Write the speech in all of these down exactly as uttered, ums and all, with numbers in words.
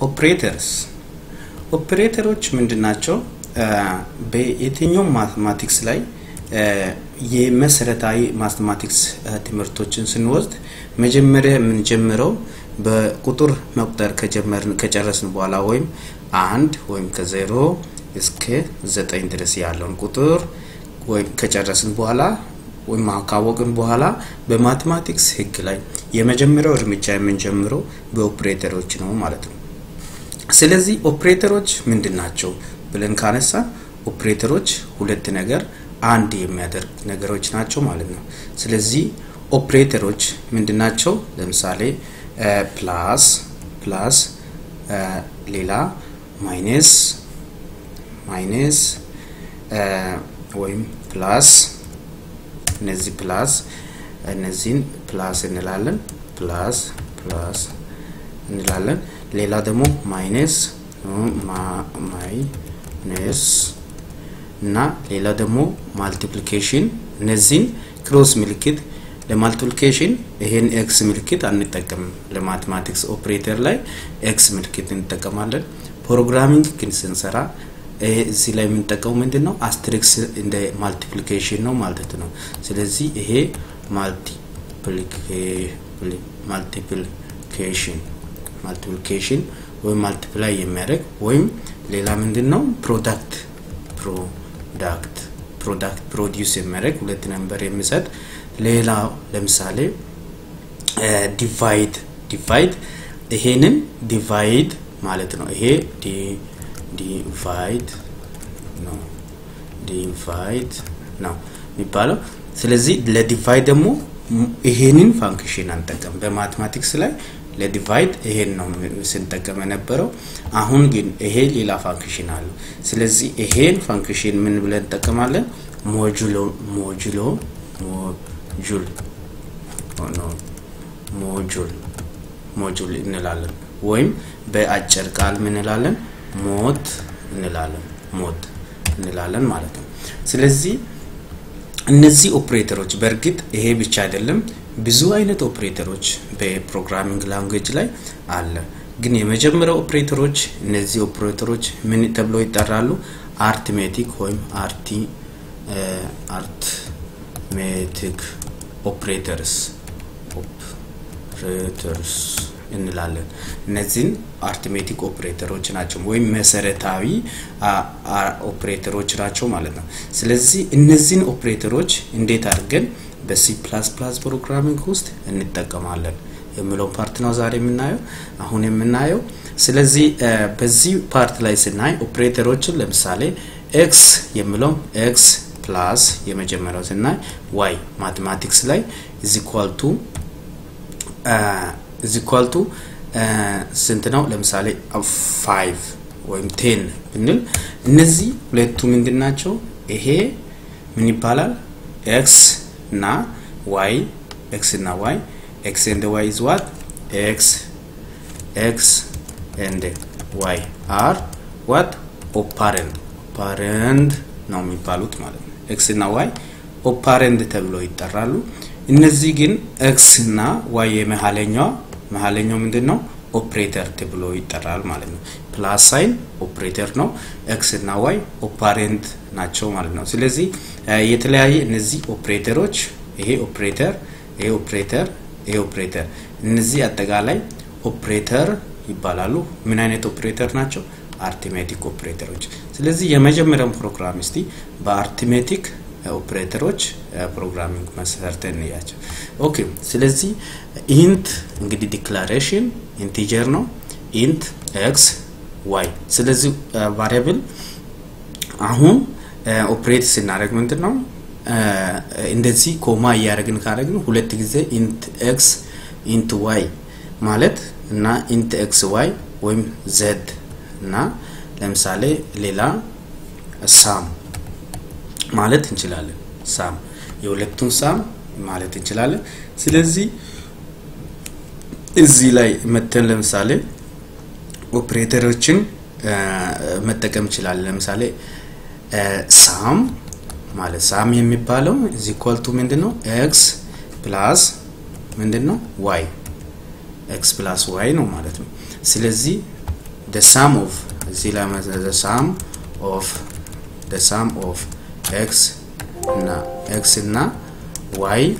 operators. Operators mindinacho be ethinyom mathematics lai ye meseratai mathematics timertochin sinwast mejemere min jemero be kutur maqdar kejemer kejeresn bwala hoym and hoym ke zero iske ዘጠኝ ድረስ ያለውን ቁጥር ወይም ከጨረስን በኋላ ወይም ማካወቅን በኋላ በማትማቲክስ ህግ ላይ የመጀመሪያው እርምጃ የምንጀምረው በኦፕሬተሮች ነው ማለት ነው። ስለዚህ ኦፕሬተሮች ምንድናቸው ብለን ካነሳ ኦፕሬተሮች ሁለት ነገር አንድ የሚያደርግ ነገሮች ናቸው ማለት ነው። ስለዚህ ኦፕሬተሮች ምንድናቸው ለምሳሌ ፕላስ ፕላስ ሌላ ማይነስ minus ወይም plus እነዚህ plus እነዚህን plus እንላለን plus plus እንላለን ሌላ ደግሞ minus minus እና ሌላ ደግሞ multiplication እነዚህን cross ምልክት ለmultiplication ይሄን x ምልክት አንጠቀምም ለማትማቲክስ ኦፕሬተር ላይ x ምልክት እንጠቀማለን ፕሮግራሚንግ ግን ስንሰራ እዚህ ላይ የምንጠቀው ምንድነው አስትሪክስ እንደ ማልቲፕሊኬሽን ነው ማለት ነው። ስለዚህ ይሄ ማልቲፕሊኬሽን ማልቲፕሊኬሽን ማልቲፕሊኬሽን ወይ ማልቲፕላይ የሚያደርግ ወይ ሌላ ምንድነው ፕሮዳክት ፕሮዳክት ፕሮዳክት ፕሮዲዩስ የሚያደርግ ሁለት ነምበር የሚሰጥ ሌላ ለምሳሌ ዲቫይድ ዲቫይድ ይሄንን ዲቫይድ ማለት ነው ይሄ ዲ divide no divide no የሚባለው ስለዚህ ለdivide ደግሞ ይሄንን ፋንክሽን አንጠቀም በማትማቲክስ ላይ ለdivide ይሄን ነው ስንጠቀም የነበረው አሁን ግን ይሄ ሌላ ፋንክሽን አለ ስለዚህ ይሄን ፋንክሽን ምን ብለን ተጠቀማለን modulo modulo module ሆኖ module module እንላለን ወይም በአጭር ቃል ምን እንላለን ሞት እንላለን ሞት እንላለን ማለት ነው። ስለዚህ እነዚህ ኦፕሬተሮች በርግጥ ይሄ ብቻ አይደለም ብዙ አይነት ኦፕሬተሮች በፕሮግራሚንግ ላንጉዌጅ ላይ አለ ግን የመጀመሪያው ኦፕሬተሮች እነዚህ ኦፕሬተሮች ምን ተብሎ ይጠራሉ አርትሜቲክ ወይም አርቲ አርትሜቲክ ኦፕሬተርስ ኦፕሬተርስ እንላለን እነዚህን አርትሜቲክ ኦፕሬተሮች ናቸው ወይ መሰረታዊ ኦፕሬተሮች ናቸው ማለት ነው። ስለዚህ እነዚህን ኦፕሬተሮች እንዴት አድርገን በሲ++ ፕሮግራሚንግ ውስጥ እንጠቀማለን የሚለው ፓርት ነው ዛሬ የምናየው አሁን የምናየው ስለዚህ በዚህ ፓርት ላይ ስናይ ኦፕሬተሮችን ለምሳሌ x የሚለው x ፕላስ የመጀመሪያው ስናይ y ማትማቲክስ ላይ is equal to is equal to ስንት ነው ለምሳሌ አምስት ወይም አስር ብንል እነዚህ ሁለቱ ምንድናቸው ይሄ ምን ይባላል x እና y x እና y x and y is what x x and y are what operand operand ነው የሚባሉት ማለት ነው x እና y operand ተብሎ ይጠራሉ እነዚህ ግን x እና y የመሃለኛው መሃለኛው ምንድነው ኦፕሬተር ተብሎ ይጠራል ማለት ነው ፕላስ ሳይን ኦፕሬተር ነው x እና y ኦፐራንድ ናቸው ማለት ነው ስለዚህ የተለያየ እነዚህ ኦፕሬተሮች ይሄ ኦፕሬተር ይሄ ኦፕሬተር ይሄ ኦፕሬተር እነዚህ አጠቃላይ ኦፕሬተር ይባላሉ ምን አይነት ኦፕሬተር ናቸው አርትሜቲክ ኦፕሬተሮች ስለዚህ የመጀመሪያው ፕሮግራም እስቲ በአርትሜቲክ ኦፕሬተሮች ፕሮግራሚንግ መሰረተን ያያችሁ ኦኬ ስለዚህ int እንግዲህ ዲክላሬሽን ኢንቲጀር ነው int x y ስለዚህ ቫሪያብል አሁን ኦፕሬት ስናደርግ ምንድነው እንደዚህ ኮማ ያያረግን ካረግን ሁለት ጊዜ int x int y ማለት እና int x y ወይም z እና ለምሳሌ ሌላ sum ማለት እንችላለን ሳም የሁለቱን ሳም ማለት እንችላለን ስለዚህ እዚህ ላይ መተን ለምሳሌ ኦፕሬተሮችን መጠቀም እንችላለን ለምሳሌ ሳም ማለት ሳም የሚባለው is equal to ምንድነው x plus ምንድነው y x plus y ነው ማለት ነው ስለዚህ the sum of z lambda is the sum of the sum of x na x na y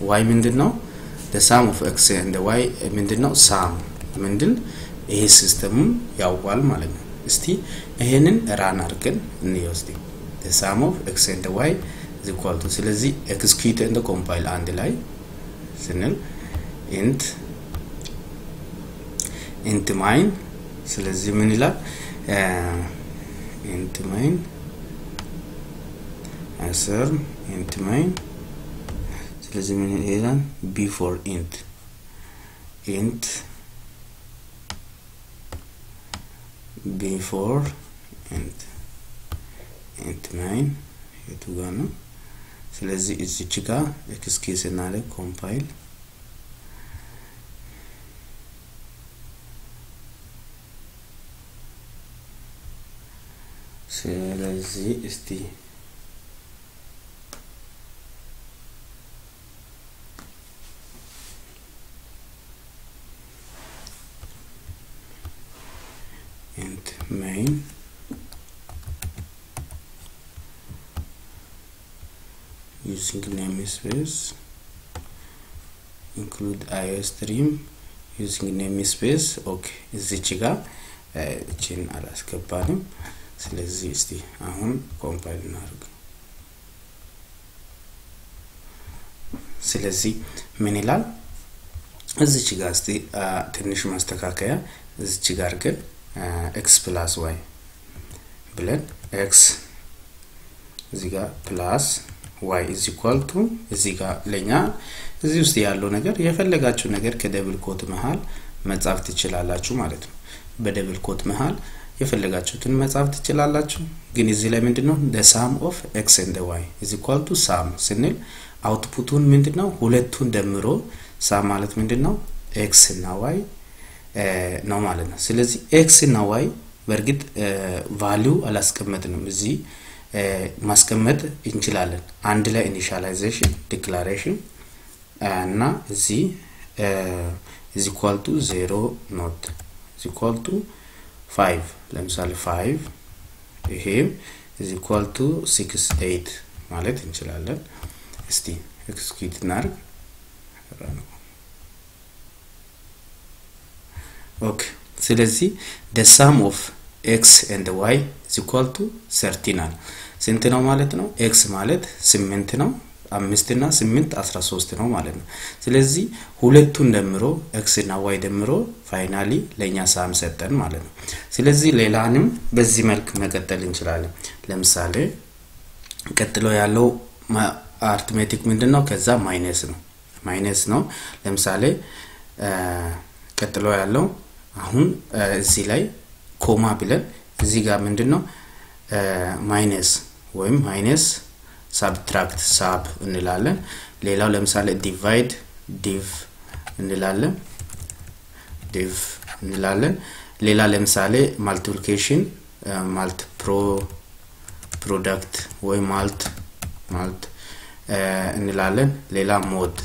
y minded no the sum of x and the y minded no sum minded a system yawal malam isti ehenen ran arken niyosdi the sum of x and the y is equal to selezi execute and the compile and the lie signal int int mine selezi manila int mine answer int mine selezi manila before int int before int int mine yetu gano selezi izi chiga excuse and compile selezi isti int main using namespace include iostream using namespace okay zichiga chin alaskapanum selezi isti ahun compile narg selezi menilal zichiga isti tenish mastakakaya zichigarke Uh, x plus y blend x ziga plus y is equal to ziga lenya zius yallo neger yefellegachu neger ke double quote mahal mezaf tichilalachu malet no be double quote mahal yefellegachutin mezaf tichilalachu gin izi lay mindino the sum of x and the y is equal to sum sinil outputun mindino huletun demiro sum malet mindino x na y ነው ማለት ነው ስለዚህ x እና y በርግጥ ቫልዩ አላስቀመጥንም እዚህ ማስቀመጥ እንችላለን አንድ ላይ ኢኒሻላይዜሽን ዲክላሬሽን እና እዚህ is equal to zero not is equal to five ለምሳሌ five ይሄ is equal to six eight ማለት እንችላለን እስቲ ኤክስኪዩት እናድርግ Okay, so let's see the sum of x and the y is equal to thirteen. Since no malet no x malet cement no amistena cement asrasos no malet. So let's see who let two demro x and y demro finally lenya sum setan malet. So let's see lelanum bezimerk megatalin chral. Lem sale cataloyalo ma arithmetic mindeno kaza minus no minus no lem sale uh cataloyalo. Ahun zilai comma bilen ziga mendino minus wem minus subtract sub nilale lela lemsale divide div nilale div nilale lela lemsale multiplication mult pro product wem mult mult nilale lela mod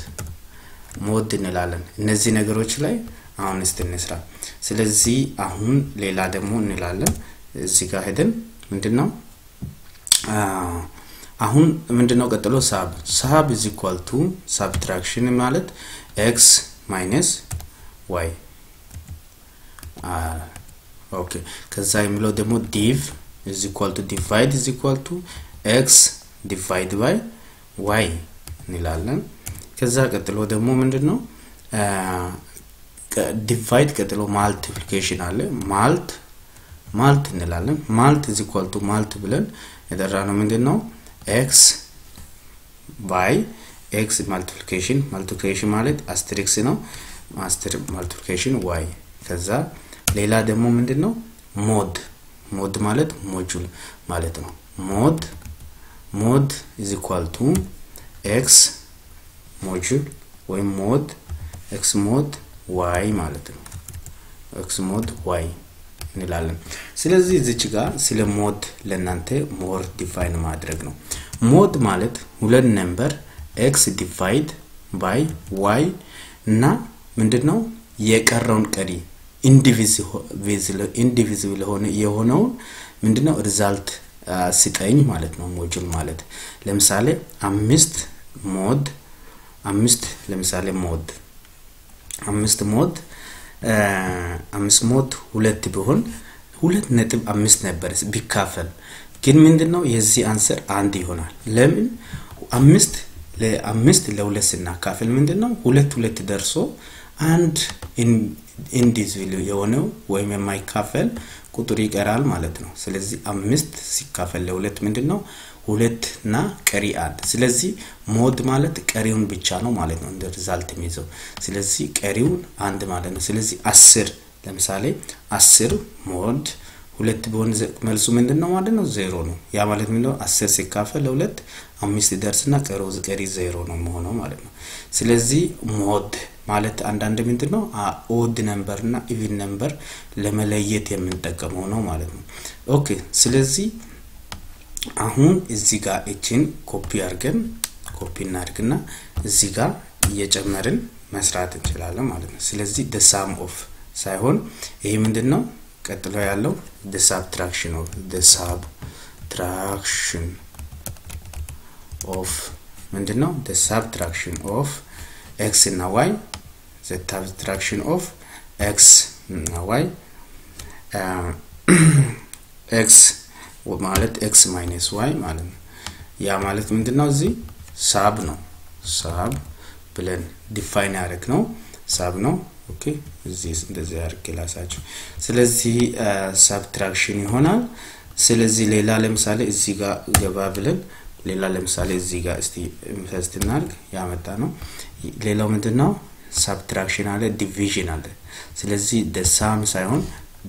mod nilale እነዚህ ነገሮች ላይ አሁን እስተነስራ ስለዚህ አሁን ሌላ ደግሞ እንላለን እዚህ ጋር ሄደን ምንድነው አሁን ምንድነው ቀጥሎ ሳብ ሳብ is equal to subtraction ማለት x minus y ah okay ከዛ የሚለው ደግሞ div is equal to divide is equal to x divide by y እንላለን ከዛ ቀጥሎ ደግሞ ምንድነው divide katalo multiplication ale mult mult nilalen mult is equal to mult bilen edarano mindino x by x multiplication multiplication malet asterisk no master multiplication y kaza lela demo mindino mod mod malet module malet no mod mod is equal to x module or mod x mod y ማለት ነው x mod y እንላለን ስለዚህ እዚች ጋር ስለ ሞድ ለናንተ ሞር ዲፋይን ማድረግ ነው ሞድ ማለት ሁለት ነምበር x divide by y እና ምንድነው የቀረውን ቀሪ indivisible indivisible hone yehono mindinno result ሲጠኝ ማለት ነው ሞጁል ማለት ለምሳሌ አምስት ሞድ አምስት ለምሳሌ ሞድ አምስት ሞድ አምስት ሞድ ሁለት ቢሆን ሁለት ነጥብ አምስት ነበር ቢካፈል ግን ምንድነው የዚህ አንሰር አንድ ይሆናል ለምን አምስት ለአምስት ለሁለት ስናካፈል ምንድነው ሁለት ሁለት ደርሶ አንድ ኢንዲቪዚብል የሆነው ወይም የማይካፈል ቁጥር ይቀራል ማለት ነው ስለዚህ አምስት ሲካፈል ለሁለት ምንድነው ሁለት እና ቀሪ አንድ ስለዚህ ሞድ ማለት ቀሪውን ብቻ ነው ማለት ነው እንደ ሪዛልት የሚይዘው ስለዚህ ቀሪውን አንድ ማለት ነው ስለዚህ አስር ለምሳሌ አስር ሞድ ሁለት ቢሆን መልሱ ምንድነው ማለት ነው ዜሮ ነው ያ ማለት ምንድነው አስር ሲካፈል ለሁለት አምስት ይደርስና ቀሪው ቀሪ ዜሮ ነው መሆኑ ማለት ነው ስለዚህ ሞድ ማለት አንድ አንድ ምንድነው ኦድ ነምበር እና ኢቭን ነምበር ለመለየት የምንጠቀመው ነው ማለት ነው ኦኬ ስለዚህ አሁን እዚህ ጋር እቺን ኮፒ አድርገን ኮፒ እናድርግና እዚህ ጋር እየጨመርን መስራት እንችላለን ማለት ነው ስለዚህ the sum of ሳይሆን ይሄ ምንድነው ቀጥሎ ያለው the subtraction of the subtraction of ምንድነው the subtraction of x and y the subtraction of x and y uh, x ማለት x minus y ማለት ያ ማለት ምንድነው እዚ ሳብ ነው ሳብ ብለን ዲፋይን አድርግ ነው ሳብ ነው ኦኬ እዚ እንደዚህ አርክላሳችሁ ስለዚህ subtraction ይሆናል ስለዚህ ሌላ ለምሳሌ እዚ ጋር ገባ ብለን ሌላ ለምሳሌ እዚ ጋር እስቲ ኢንቨስት እናርግ ያመጣ ነው ሌላው ምንድነው subtraction አለ division አለ ስለዚህ the sum ሳይሆን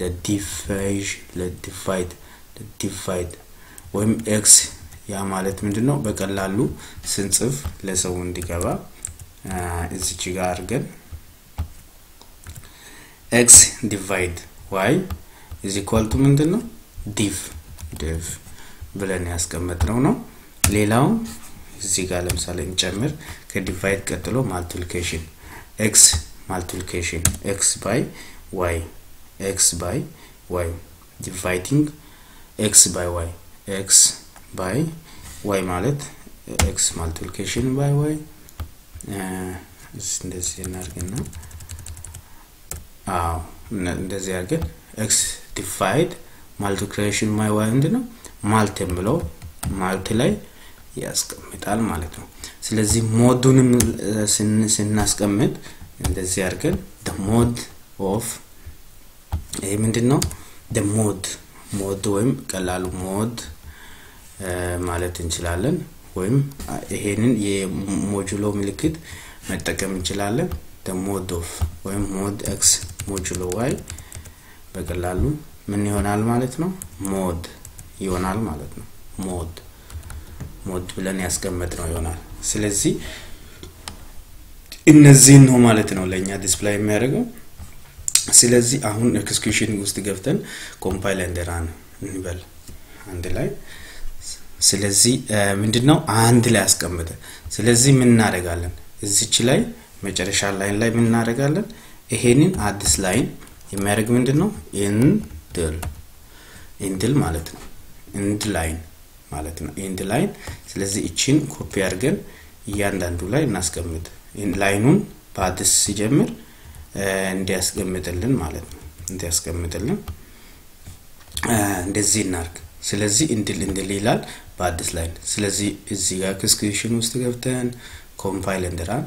the division the divide the divide ወይም x ያ ማለት ምንድነው በቀላሉ ስንጽፍ ለሰው እንዲገባ እዚች ጋር አድርገን x divide y is equal to ምንድነው div div ብለን ያስቀመጥነው ነው ሌላው እዚህ ጋር ለምሳሌ እንጨምር ከዲቫይድ ቀጥሎ multiplication x multiplication x by y x by y dividing x by y x by y ማለት x multiplication by y እንደዚህ እናርግና አዎ እንደዚህ አድርገን x divide multiplication by y እንደሆነ multiply ብሎ multiply ያስቀምጣል ማለት ነው ስለዚህ ሞዱንም ስናስቀምጥ እንደዚህ አድርገን the mode of ይሄ ምንድነው the mode mode ወይም ቀላሉ mode ማለት እንችላለን ወይም ይሄንን የሞጁሎ ምልክት መጠቀም እንችላለን the mode of ወይም mode x modulo y በቀላሉ ምን ይሆናል ማለት ነው mode ይሆናል ማለት ነው mode ሞድ ብለን ያስቀመጥነው ይሆናል ስለዚህ እነዚህ ነው ማለት ነው ለኛ ዲስፕሌይ የሚያደርገው ስለዚህ አሁን ኤክስኪዩሽን ውስጥ ገብተን ኮምፓይል ኤንድ ራን እንበል አንድ ላይ ስለዚህ ምንድነው አንድ ላይ ያስቀመጠ ስለዚህ ምን እናደርጋለን እዚች ላይ መጨረሻ ላይን ላይ ምን እናደርጋለን ይሄንን አዲስ ላይን የሚያደርግ ምንድነው ኢንድል ኢንድል ማለት ነው ኢንድ ላይን ማለት ነው ኢንድ ላይን ስለዚህ እቺን ኮፒ አድርገን ያንዳንዱ ላይ እናስቀምጥ ኢንድ ላይኑን ባድስ ሲጀምር እንዲያስቀምጥልን ማለት ነው እንዲያስቀምጥልን እንደዚህ እናርክ ስለዚህ ኢንድል ኢንድል ይላል ባድስ ላይን ስለዚህ እዚህ ጋር ኤክስኪዩሽን ውስጥ ገብተን ኮምፓይል እንደራን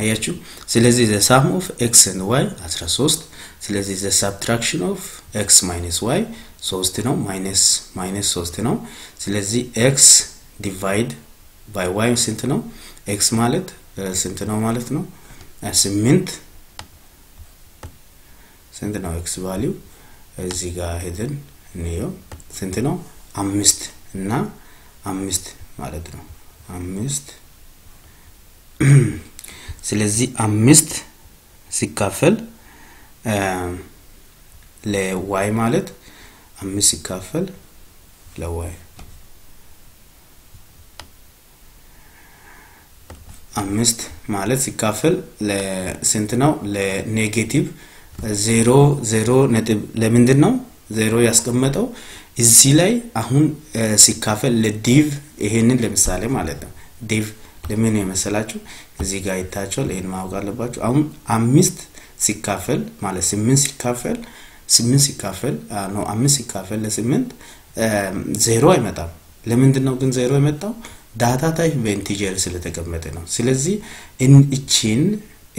አያችሁ ስለዚህ the sum of x and y thirteen ስለዚህ the subtraction of x minus y ሶስት ነው minus minus ሶስት ነው ስለዚህ x divide by y ስንት ነው x ማለት ስንት ነው ማለት ነው ስምንት ስንት ነው x value እዚህ ጋር ሄደን እንየው ስንት ነው አምስት እና አምስት ማለት ነው አምስት ስለዚህ አምስት ሲካፈል ለy ማለት አምስት ሲካፈል ለy አምስት ማለት ሲካፈል ለስንት ነው ለኔጌቲቭ ዜሮ ዜሮ ነጥብ ለምንድን ነው ዜሮ ያስቀመጠው እዚህ ላይ አሁን ሲካፈል ለዲቭ ይሄንን ለምሳሌ ማለት ነው ዲቭ ለምን ይመስላችሁ እዚህ ጋር ይታጫል ይሄን ማወቅ አለባችሁ አሁን አምስት ሲካፈል ማለት ስምንት ሲካፈል ስምንት ሲካፈል ነው አምስት ሲካፈል ለስምንት ዜሮ አይመጣም ለምንድን ነው ግን ዜሮ የመጣው ዳታ ታይፕ በኢንቲጀር ስለተቀመጠ ነው ስለዚህ እን እቺን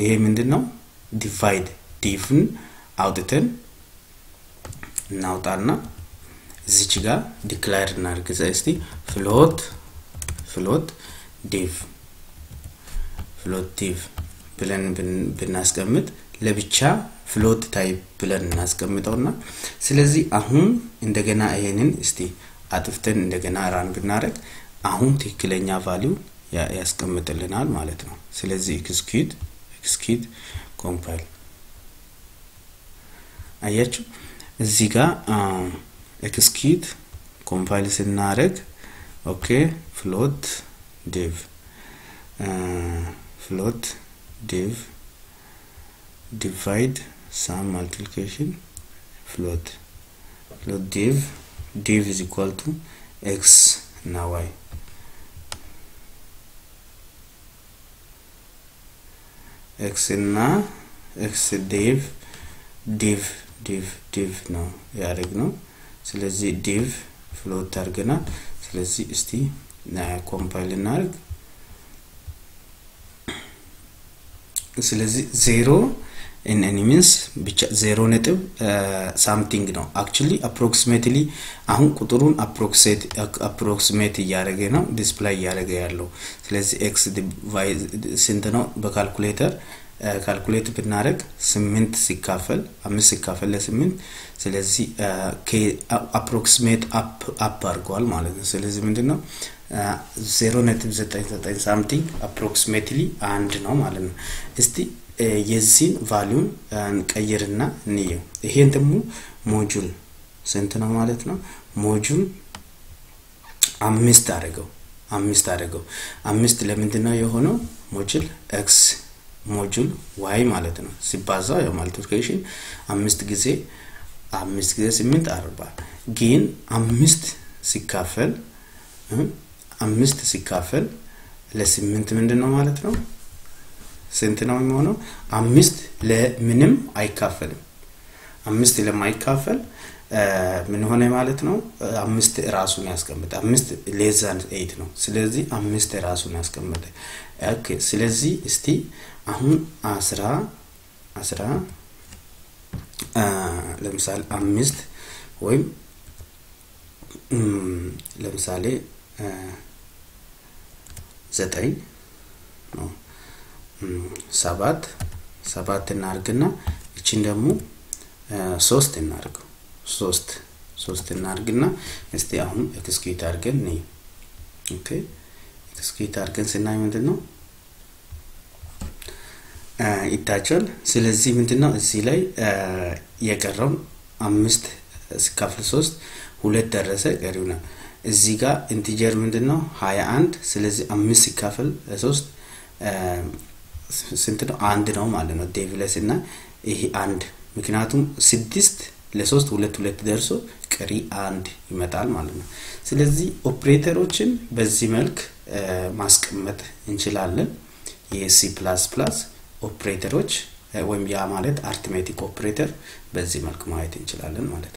ይሄ ምንድነው ዲቫይድ ዲፍን አውጥተን እናውጣና እዚች ጋር ዲክሌር እናርግዘን እስቲ ፍሎት ፍሎት ዲቭ ፍሎት ዲቭ ብለን ብናስቀምጥ ለብቻ ፍሎት ታይፕ ብለን እናስቀምጣውና ስለዚህ አሁን እንደገና ይሄንን እስቲ አጥፍተን እንደገና ራን ብናረግ አሁን ትክክለኛ ቫልዩ ያስቀምጥልናል ማለት ነው ስለዚህ ኤክስኪዩት ኤክስኪዩት ኮምፓይል አያችሁ እዚህ ጋር ኤክስኪዩት ኮምፓይል ስናደርግ ኦኬ ፍሎት ዲቭ ፍሎት ዲቭ ዲቫይድ ሳም multiplication ፍሎት ፍሎት ዲቭ ዲቭ is equal to x እና y x na x div div div div no yareg no selezi div float argena selezi isti na compile narg selezi zero in any means bicha zero native uh, something no actually approximately ahun kuturun approximate approximate yarege no display yarege yallo selezi x divide sint no ba calculator calculate ብናረግ ስምንት ሲካፈል አምስት ሲካፈል ለስምንት ስለዚህ approximate up up አርጓል ማለት ነው ስለዚህ ምንድነው zero point nine nine something approximately አንድ ነው ማለት ነው እስቲ የዚህን ቫልዩ እንቀይርና እንየው ይሄን ደግሞ ሞጁል ስንት ነው ማለት ነው ሞጁል አምስት አረጋው አምስት አረጋው አምስት ለምንድን ነው የሆነው ሞጁል x ሞጁል y ማለት ነው ሲባዛ ያ multiplication አምስት ጊዜ አምስት ጊዜ ስምንት አርባ ግን አምስት ሲካፈል አምስት ሲካፈል ለስምንት ምንድነው ማለት ነው ስንት ነው የሚሆነው አምስት ለምንም አይካፈልም አምስት ለማይካፈል ምን ሆነ ማለት ነው አምስት ራሱን ያስቀምጣ አምስት less than eight ነው ስለዚህ አምስት ራሱን ያስቀምጣ ኦኬ ስለዚህ እስቲ አሁን አስራ አስራ ለምሳሌ አምስት ወይ ለምሳሌ ዘጠኝ ነው ሰባት ሰባት እናርግና እቺን ደግሞ ሶስት እናርግ ሶስት ሶስት እናርግና እስቲ አሁን ኤክስኪዩት አድርገን ነይ ኦኬ ኤክስኪዩት አድርገን ስናይ ምንድነው ይታጫል ስለዚህ ምንድነው እዚህ ላይ የቀረው አምስት ሲካፈል ሶስት ሁለት ደረሰ ቀሪውና እዚህ ጋር ኢንቲጀር ምንድነው ሃያ አንድ ስለዚህ አምስት ሲካፈል ሶስት ስንት ነው አንድ ነው ማለት ነው ዴቪለስና ይሄ አንድ ምክንያቱም ስድስት ለሶስት ሁለት ሁለት ደርሶ ቀሪ አንድ ይመጣል ማለት ነው ስለዚህ ኦፕሬተሮችን በዚህ መልክ ማስቀመጥ እንችላለን የC++ ኦፕሬተሮች ወይም ያ ማለት አርትሜቲክ ኦፕሬተር በዚህ መልኩ ማየት እንችላለን ማለት